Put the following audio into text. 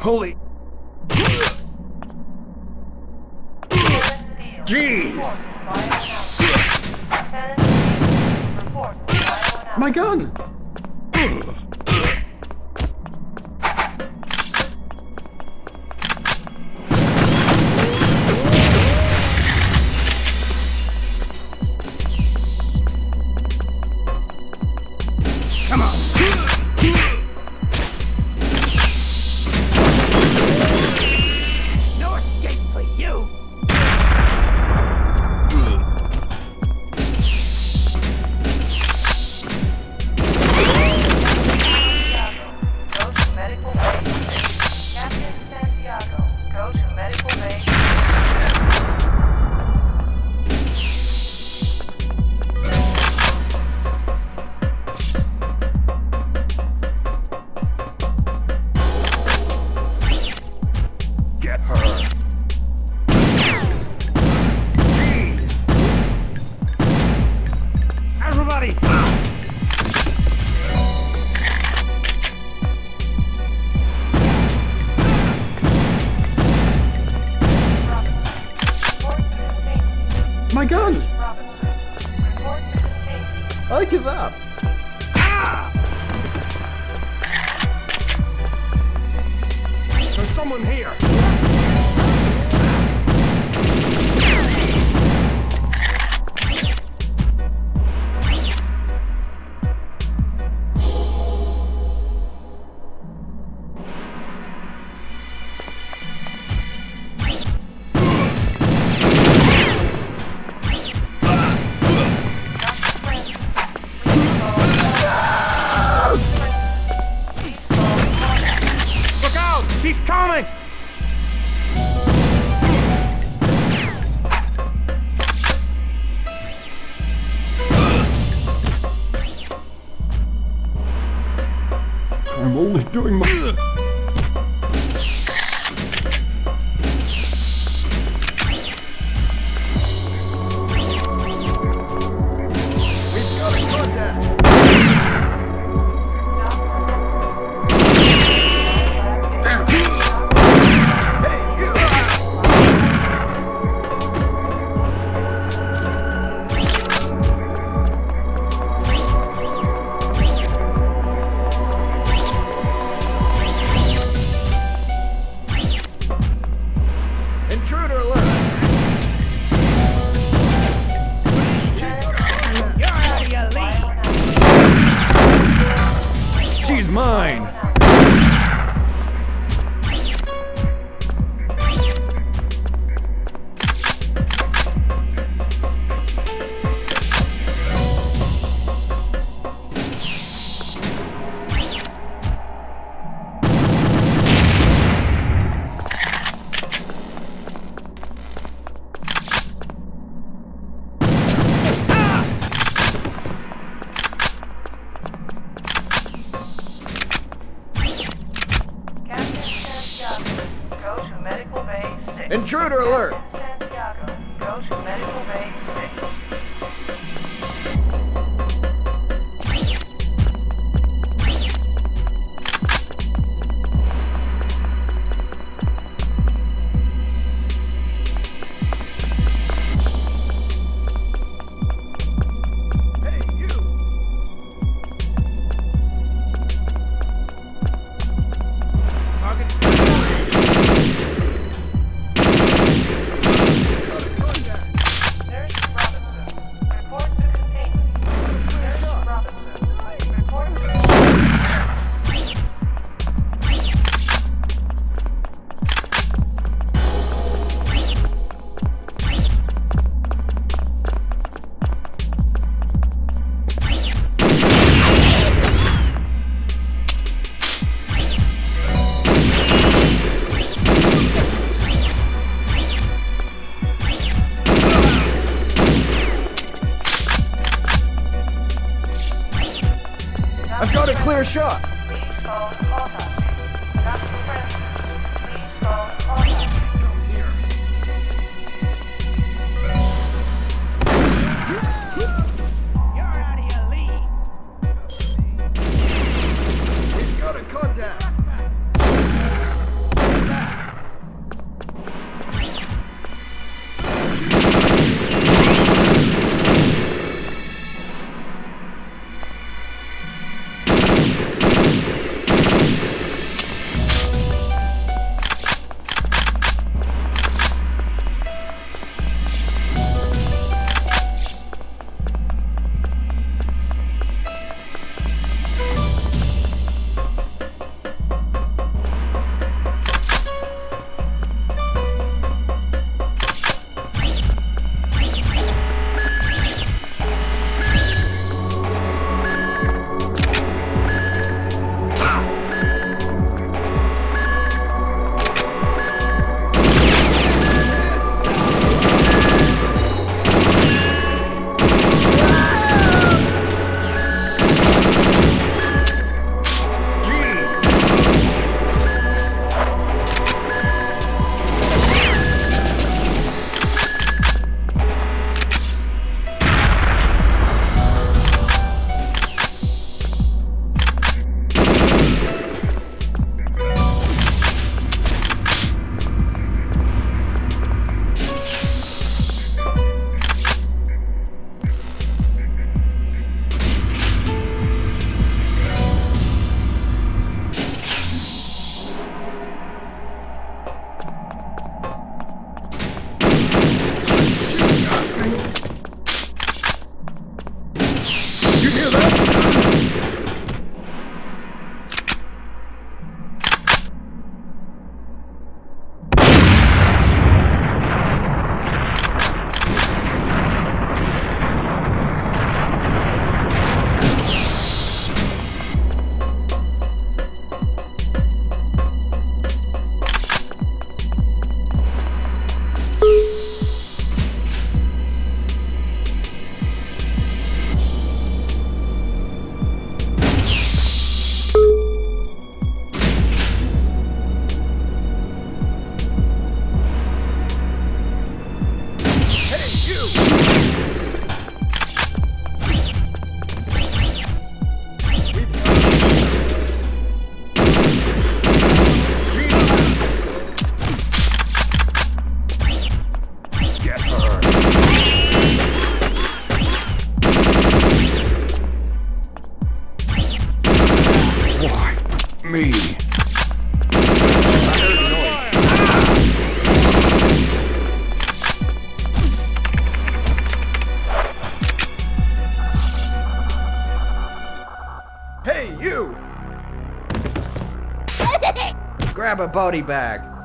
Holy... Jeez! My gun! My gun! I give up! Ah! There's someone here! He's coming! I'm only doing my... Mine! Intruder alert! Santiago, go to medical bay 6. Hey, you! Target... I've got a clear shot! Please call autopsy. Dr. Preston, please call autopsy. Come here. You're out of your league! We've got a contact! me. Hey, you! Grab a body bag.